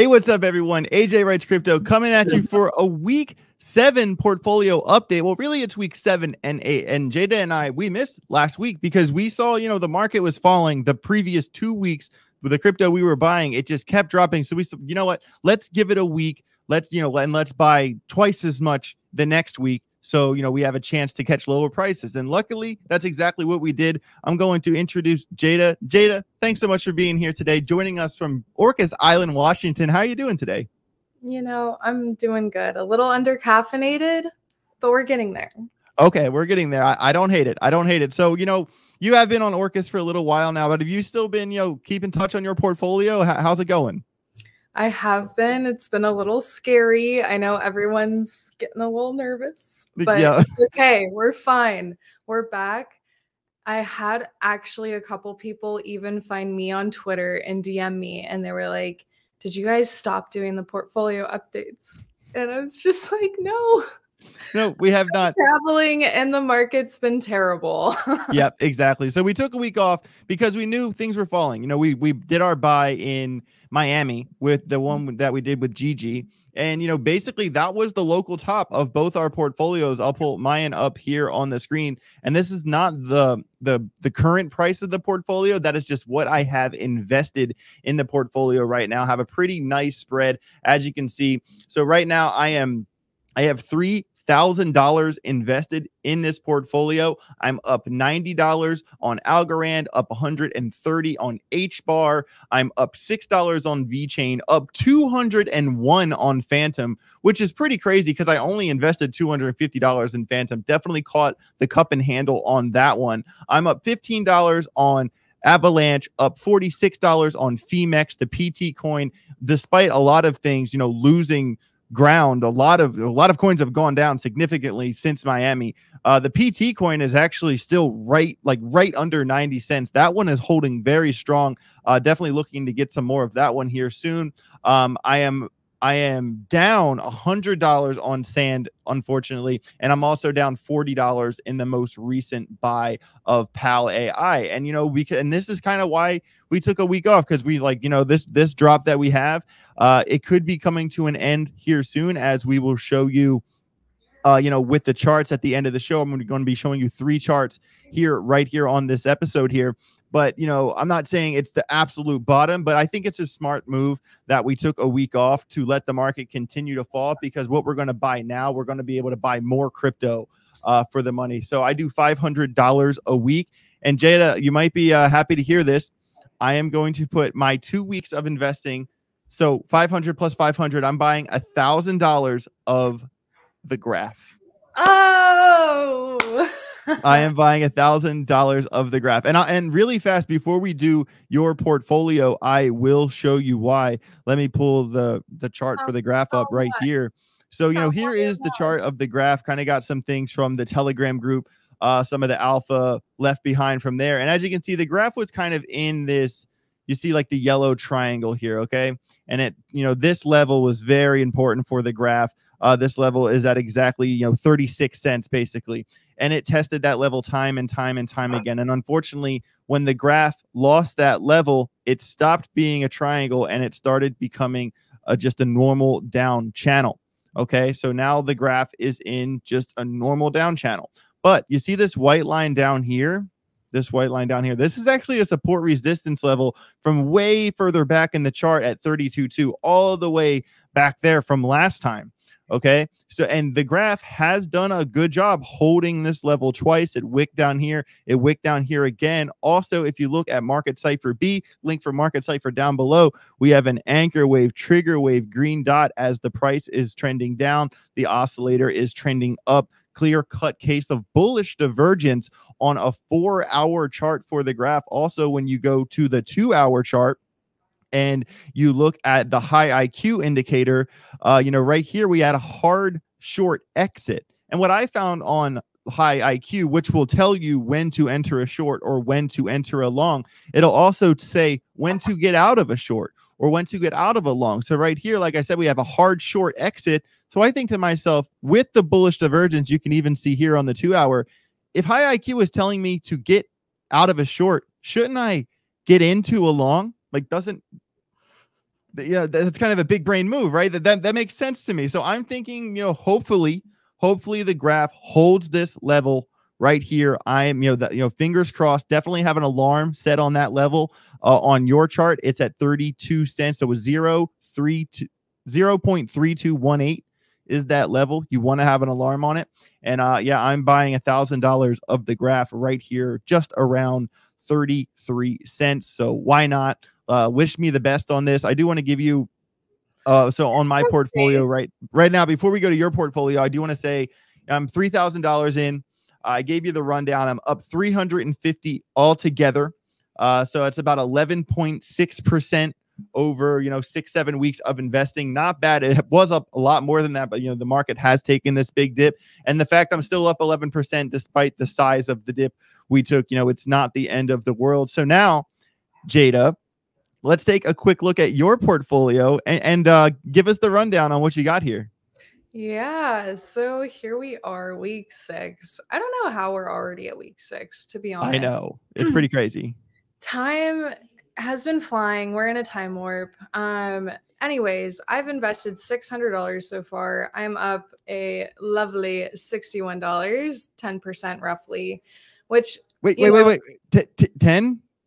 Hey, what's up, everyone? AJ Writes Crypto coming at you for a week 7 portfolio update. Well, really, it's week 7 and 8. And Jada and I, we missed last week because we saw, you know, the market was falling the previous 2 weeks with the crypto we were buying. It just kept dropping. So we said, you know what? Let's give it a week. Let's, you know, and let's buy twice as much the next week. So, you know, we have a chance to catch lower prices. And luckily, that's exactly what we did. I'm going to introduce Jada. Jada, thanks so much for being here today, joining us from Orcas Island, Washington. How are you doing today? You know, I'm doing good. A little under caffeinated, but we're getting there. Okay, we're getting there. I don't hate it. I don't hate it. So, you know, you have been on Orcas for a little while now, but have you still been, you know, keeping touch on your portfolio? How's it going? I have been. It's been a little scary. I know everyone's getting a little nervous, but yeah. It's okay. We're fine. We're back. I had actually a couple people even find me on Twitter and DM me, and they were like, did you guys stop doing the portfolio updates? And I was just like, no. No, we have not. Traveling and the market's been terrible. Yep, exactly. So we took a week off because we knew things were falling. You know, we did our buy in Miami with the one that we did with Gigi. And, you know, basically that was the local top of both our portfolios. I'll pull mine up here on the screen. And this is not the current price of the portfolio. That is just what I have invested in the portfolio right now. I have a pretty nice spread, as you can see. So right now I have $3,000 invested in this portfolio. I'm up $90 on Algorand, up $130 on HBAR. I'm up $6 on VeChain, up $201 on Fantom, which is pretty crazy because I only invested $250 in Fantom. Definitely caught the cup and handle on that one. I'm up $15 on Avalanche, up $46 on Phemex, the PT coin, despite a lot of things, you know, losing ground. A lot of coins have gone down significantly since Miami. The PT coin is actually still right under 90 cents. That one is holding very strong. Definitely looking to get some more of that one here soon. I am down $100 on Sand, unfortunately, and I'm also down $40 in the most recent buy of Pal AI. And, you know, and this is kind of why we took a week off, because we, like, you know, this drop that we have, it could be coming to an end here soon, as we will show you, you know, with the charts at the end of the show. I'm going to be showing you 3 charts here, right here on this episode here. But, you know, I'm not saying it's the absolute bottom, but I think it's a smart move that we took a week off to let the market continue to fall, because what we're going to buy now, we're going to be able to buy more crypto for the money. So I do $500 a week. And Jada, you might be happy to hear this. I am going to put my 2 weeks of investing. So 500 plus 500, I'm buying $1,000 of the graph. Oh, I am buying $1,000 of the graph. And really fast, before we do your portfolio, I will show you why. Let me pull the chart for the graph up right here. So, you know, here is the chart of the graph. Kind of got some things from the Telegram group, some of the alpha left behind from there. And as you can see, the graph was kind of in this, you see like the yellow triangle here, okay? And it, you know, this level was very important for the graph. This level is at exactly, you know, 36 cents basically. And it tested that level time and time and time again. And unfortunately, when the graph lost that level, it stopped being a triangle and it started becoming just a normal down channel. Okay, so now the graph is in just a normal down channel. But you see this white line down here? This white line down here. This is actually a support resistance level from way further back in the chart at 32.2, all the way back there from last time. Okay, so, and the graph has done a good job holding this level twice. It wicked down here. It wicked down here again. Also, if you look at Market Cipher B, link for Market Cipher down below, we have an anchor wave, trigger wave, green dot as the price is trending down. The oscillator is trending up. Clear-cut case of bullish divergence on a 4-hour chart for the graph. Also, when you go to the 2-hour chart, and you look at the high IQ indicator, you know, right here, we had a hard short exit. And what I found on high IQ, which will tell you when to enter a short or when to enter a long, it'll also say when to get out of a short or when to get out of a long. So right here, like I said, we have a hard short exit. So I think to myself, with the bullish divergence, you can even see here on the 2-hour, if high IQ is telling me to get out of a short, shouldn't I get into a long? Like, doesn't yeah, that's kind of a big brain move, right? That makes sense to me. So I'm thinking, hopefully the graph holds this level right here. I am, fingers crossed, definitely have an alarm set on that level. On your chart, it's at 32 cents. So it was 0.3218 is that level. You want to have an alarm on it. And yeah, I'm buying $1,000 of the graph right here, just around 33 cents. So why not? Wish me the best on this. I do want to give you, so on my portfolio right now, before we go to your portfolio, I do want to say I'm $3,000 in. I gave you the rundown. I'm up 350 altogether. So it's about 11.6% over, 6-7 weeks of investing. Not bad. It was up a lot more than that, but the market has taken this big dip, and the fact I'm still up 11% despite the size of the dip we took, it's not the end of the world. So now, Jada, let's take a quick look at your portfolio and give us the rundown on what you got here. Yeah, so here we are, week 6. I don't know how we're already at week 6, to be honest. I know. It's pretty crazy. Time has been flying. We're in a time warp. Anyways, I've invested $600 so far. I'm up a lovely $61, 10% roughly, which... Wait, 10?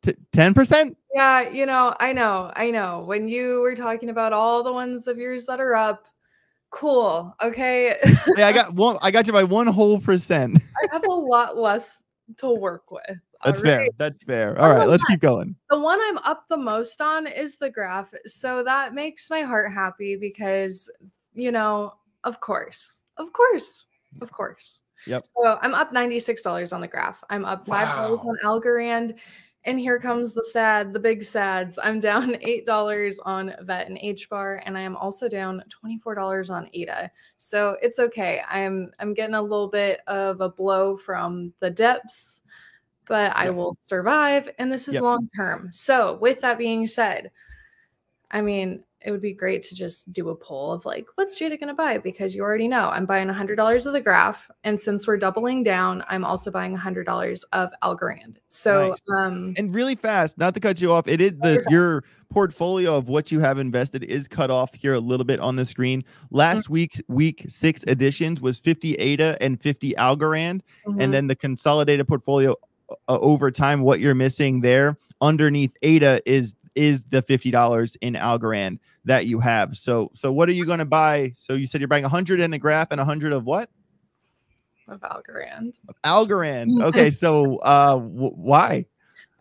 10%? Yeah, I know. When you were talking about all the ones of yours that are up, cool. Okay. Yeah, I got you by 1% whole. I have a lot less to work with. That's fair. All right, let's keep going. The one I'm up the most on is the graph. So that makes my heart happy because, of course. Yep. So I'm up $96 on the graph. I'm up $5 on Algorand. And here comes the big sads. I'm down $8 on VET and HBAR, and I am also down $24 on ADA. So it's okay. I'm getting a little bit of a blow from the dips, but I will survive. And this is long term. So with that being said, I mean, it would be great to just do a poll of like, what's Jada going to buy? Because you already know I'm buying $100 of the graph. And since we're doubling down, I'm also buying $100 of Algorand. So, nice. And really fast, not to cut you off, your portfolio of what you have invested is cut off here a little bit on the screen. Last week's week 6 additions was 50 ADA and 50 Algorand. And then the consolidated portfolio over time, what you're missing there underneath ADA is the $50 in Algorand that you have. So what are you going to buy? So you said you're buying 100 in the graph and 100 of what? Of Algorand. Okay. So why?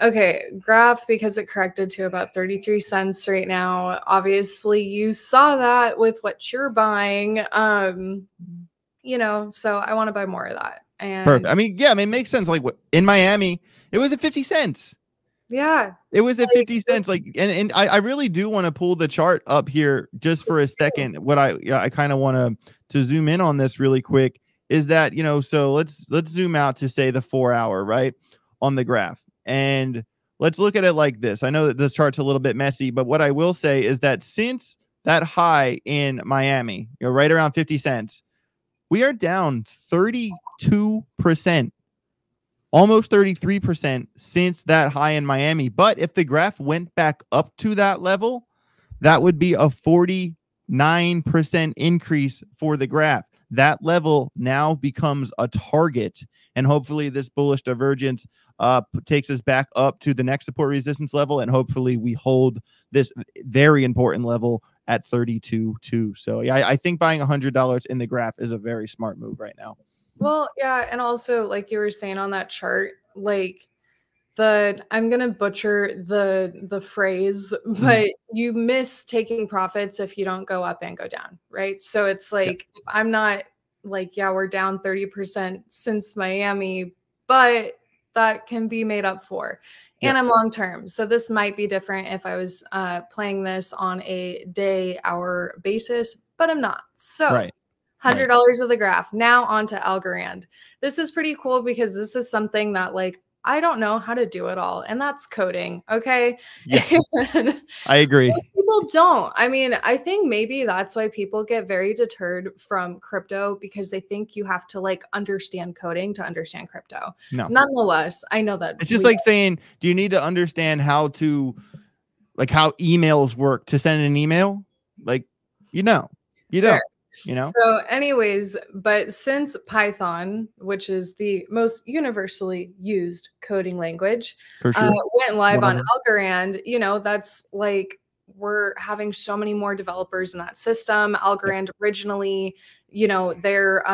Okay. Graph, because it corrected to about 33 cents right now. Obviously you saw that with what you're buying. So I want to buy more of that. And perfect. I mean, it makes sense. Like in Miami, it was at 50 cents. Yeah, it was at 50 cents. Like, and I really do want to pull the chart up here just for a second. What I kind of want to zoom in on this really quick is that, so let's zoom out to say the 4-hour right on the graph. And let's look at it like this. I know that the chart's a little bit messy, but what I will say is that since that high in Miami, right around 50 cents, we are down 32%. Almost 33% since that high in Miami. But if the graph went back up to that level, that would be a 49% increase for the graph. That level now becomes a target. And hopefully this bullish divergence takes us back up to the next support resistance level. And hopefully we hold this very important level at 32.2. So yeah, I think buying $100 in the graph is a very smart move right now. Well, yeah. And also, like you were saying on that chart, like I'm going to butcher the phrase, but you miss taking profits if you don't go up and go down. Right. So it's like, if I'm not like, yeah, we're down 30% since Miami, but that can be made up for. And I'm long term. So this might be different if I was playing this on a day-hour basis, but I'm not. So $100 of the graph. Now onto Algorand. This is pretty cool because this is something that I don't know how to do at all. And that's coding. Okay. Yes, I agree. Most people don't. I mean, I think maybe that's why people get very deterred from crypto because they think you have to understand coding to understand crypto. No. Nonetheless, I know that. It's just like saying, do you need to understand how to like how emails work to send an email. Like, you know, sure. You know. So anyways, but since Python, which is the most universally used coding language, for sure, went live 100. On Algorand, you know, that's like, we're having so many more developers in that system. Algorand originally, you know, their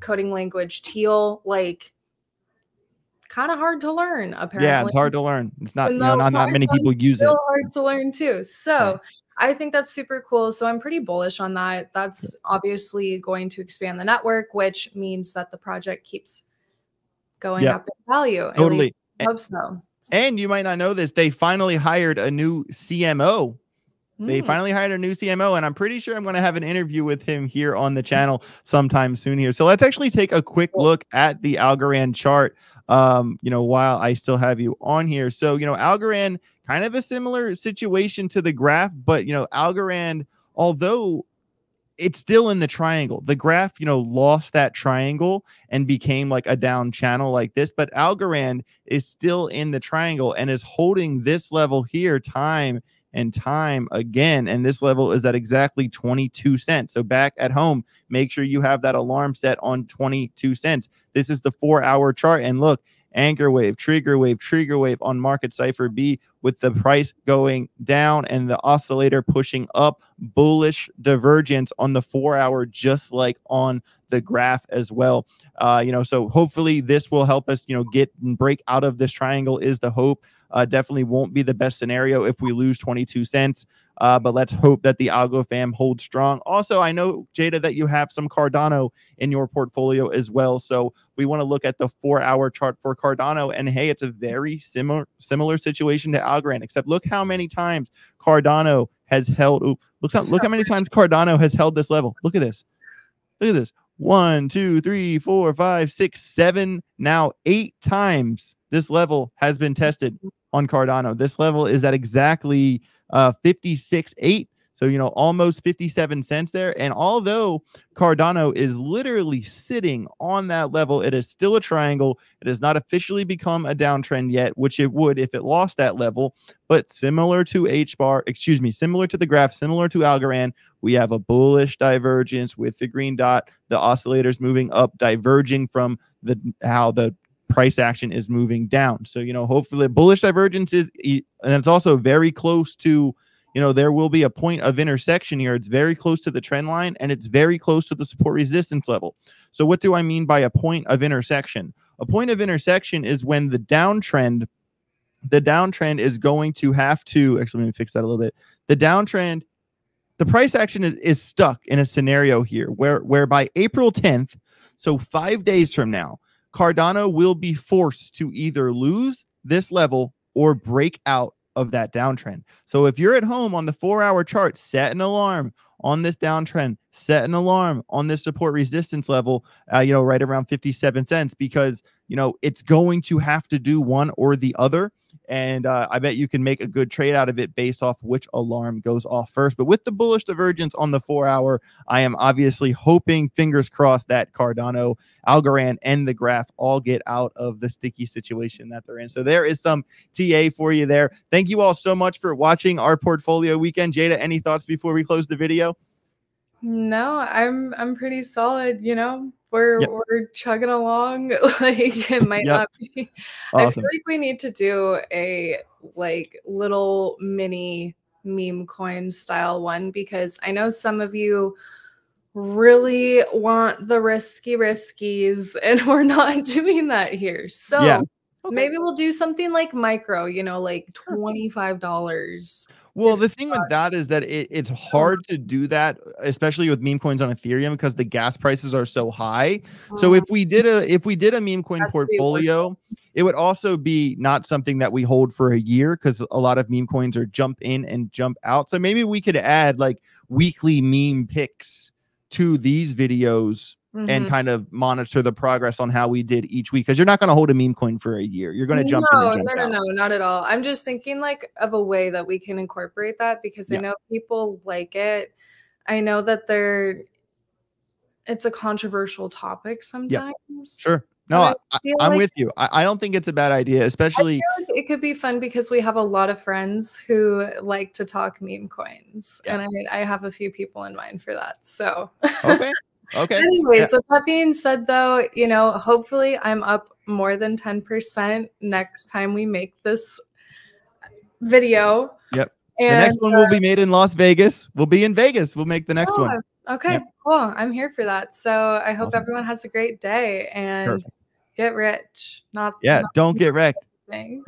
coding language Teal, like, kind of hard to learn, apparently. Yeah, it's hard to learn. It's not, you know, not many people use it. It's hard to learn too. So I think that's super cool. So I'm pretty bullish on that. That's obviously going to expand the network, which means that the project keeps going up in value. Totally. I hope so. And you might not know this, they finally hired a new CMO. They finally hired a new CMO, and I'm pretty sure I'm going to have an interview with him here on the channel sometime soon here. So let's actually take a quick look at the Algorand chart, you know, while I still have you on here. So, you know, Algorand, kind of a similar situation to the graph, but, you know, Algorand, although it's still in the triangle, the graph, you know, lost that triangle and became like a down channel like this, but Algorand is still in the triangle and is holding this level here time and time again, and this level is at exactly 22 cents. So back at home, make sure you have that alarm set on 22 cents. This is the 4-hour chart, and look, anchor wave, trigger wave, trigger wave on Market Cipher B, with the price going down and the oscillator pushing up, bullish divergence on the 4-hour, just like on the graph as well. You know, so hopefully this will help us, you know, get and break out of this triangle is the hope. Definitely won't be the best scenario if we lose 22 cents. But let's hope that the Algo fam holds strong. Also, I know, Jada, that you have some Cardano in your portfolio as well. So we want to look at the 4-hour chart for Cardano. And hey, it's a very similar situation to Algorand, except look how many times Cardano has held. Ooh, look how many times Cardano has held this level. Look at this. Look at this. 1, 2, 3, 4, 5, 6, 7. Now 8 times this level has been tested on Cardano. This level is at exactly 56.8, so, you know, almost 57 cents there. And although Cardano is literally sitting on that level, it is still a triangle. It has not officially become a downtrend yet, which it would if it lost that level. But similar to HBAR, excuse me, similar to the graph, similar to Algorand, we have a bullish divergence with the green dot, the oscillators moving up, diverging from the how the price action is moving down. So, you know, hopefully bullish divergence is, and it's also very close to, you know, there will be a point of intersection here. It's very close to the trend line, and it's very close to the support resistance level. So what do I mean by a point of intersection? A point of intersection is when the downtrend is going to have to, actually, let me fix that a little bit. The downtrend, the price action is stuck in a scenario here where by April 10th, so 5 days from now, Cardano will be forced to either lose this level or break out of that downtrend. So if you're at home on the 4-hour chart, set an alarm on this downtrend, set an alarm on this support resistance level, you know, right around 57 cents, because, you know, it's going to have to do one or the other. And I bet you can make a good trade out of it based off which alarm goes off first. But with the bullish divergence on the 4-hour, I am obviously hoping, fingers crossed, that Cardano, Algorand, and the graph all get out of the sticky situation that they're in. So there is some TA for you there. Thank you all so much for watching our portfolio weekend. Jada, any thoughts before we close the video? No, I'm pretty solid, you know. We're chugging along. Like, it might not be. Awesome. I feel like we need to do a like little mini meme coin style one, because I know some of you really want the riskies, and we're not doing that here. So maybe we'll do something like micro, you know, like $25. Well, the thing with that is that it's hard to do that, especially with meme coins on Ethereum, because the gas prices are so high. So if we did a meme coin portfolio, it would also be not something that we hold for a year, because a lot of meme coins are jump in and jump out. So maybe we could add like weekly meme picks to these videos. Mm-hmm. And kind of monitor the progress on how we did each week, because you're not going to hold a meme coin for a year. You're going to jump in and jump out. No, not at all. I'm just thinking like of a way that we can incorporate that, because I know people like it. I know that it's a controversial topic sometimes. Sure. No, I'm with you. I don't think it's a bad idea, especially. I feel like it could be fun because we have a lot of friends who like to talk meme coins, yeah. And I have a few people in mind for that. So okay, okay. Anyways, yeah. So that being said, though, you know, hopefully I'm up more than 10% next time we make this video. Yep. And the next one will be made in Las Vegas. We'll be in Vegas. We'll make the next one. Okay, yep. Cool. I'm here for that. So I hope everyone has a great day and get rich. Don't get wrecked. Well,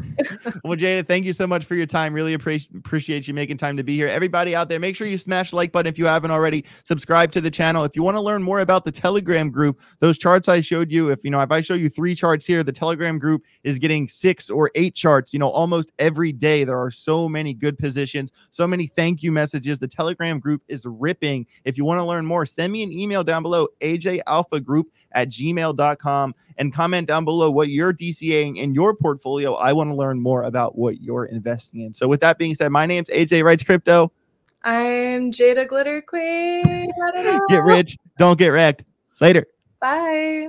Jada, thank you so much for your time. Really appreciate you making time to be here. Everybody out there, make sure you smash the like button if you haven't already. Subscribe to the channel. If you want to learn more about the Telegram group, those charts I showed you, if I show you 3 charts here, the Telegram group is getting 6 or 8 charts, you know, almost every day. There are so many good positions, so many thank you messages. The Telegram group is ripping. If you want to learn more, send me an email down below, ajalphagroup@gmail.com, and comment down below what you're DCAing in your portfolio. I want to learn more about what you're investing in. So with that being said, my name's AJ Writes Crypto. I'm Jada Glitter Queen. Get rich. Don't get wrecked. Later. Bye.